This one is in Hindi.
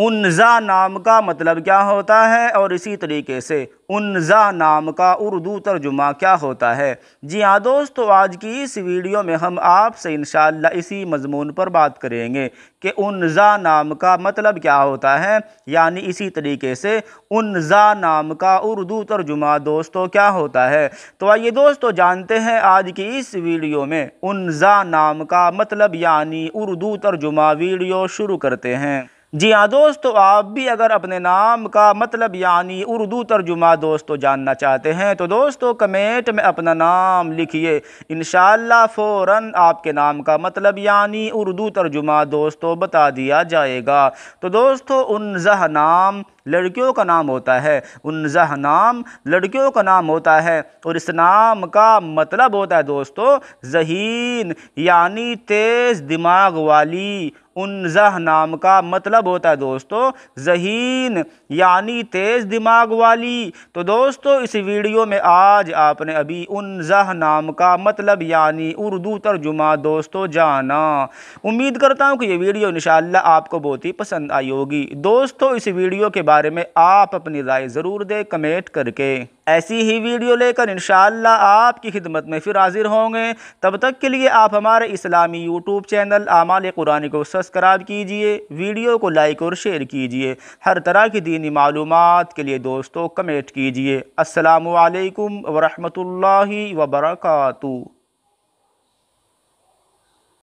उन्ज़ा नाम का मतलब क्या होता है और इसी तरीके से उन्ज़ा नाम का उर्दू तर्जुमा क्या होता है। जी हाँ दोस्तों, आज की इस वीडियो में हम आपसे इंशाअल्लाह इसी मज़मून पर बात करेंगे कि उन्ज़ा नाम का मतलब क्या होता है, यानी इसी तरीके से उन्ज़ा नाम का उर्दू तर्जुमा दोस्तों क्या होता है। तो आइए दोस्तों जानते हैं आज की इस वीडियो में उन्ज़ा नाम का मतलब यानी उर्दू तर्जुमा। वीडियो शुरू करते हैं। जी हाँ दोस्तों, आप भी अगर अपने नाम का मतलब यानी उर्दू तर्जुमा दोस्तों जानना चाहते हैं तो दोस्तों कमेंट में अपना नाम लिखिए, इंशाअल्लाह फ़ौरन आपके नाम का मतलब यानी उर्दू तर्जुमा दोस्तों बता दिया जाएगा। तो दोस्तों उन्ज़ा नाम लड़कियों का नाम होता है, उन्ज़ा नाम लड़कियों का नाम होता है और इस नाम का मतलब होता है दोस्तों ज़हीन यानी तेज़ दिमाग वाली। उन्ज़ा नाम का मतलब होता है दोस्तों ज़हीन यानी तेज़ दिमाग वाली। तो दोस्तों इस वीडियो में आज आपने अभी उन्ज़ा नाम का मतलब यानी उर्दू तर्जुमा दोस्तों जाना। उम्मीद करता हूँ कि ये वीडियो इंशाअल्लाह आपको बहुत ही पसंद आई होगी। दोस्तों इस वीडियो के बारे में आप अपनी राय ज़रूर दें कमेंट करके। ऐसी ही वीडियो लेकर इंशाअल्लाह आपकी खिदमत में फिर हाजिर होंगे। तब तक के लिए आप हमारे इस्लामी यूट्यूब चैनल आमाले कुरानी को सब्सक्राइब कीजिए, वीडियो को लाइक और शेयर कीजिए। हर तरह की दीनी मालूमात के लिए दोस्तों कमेंट कीजिए। अस्सलामु अलैकुम व रहमतुल्लाहि व बरकातहू।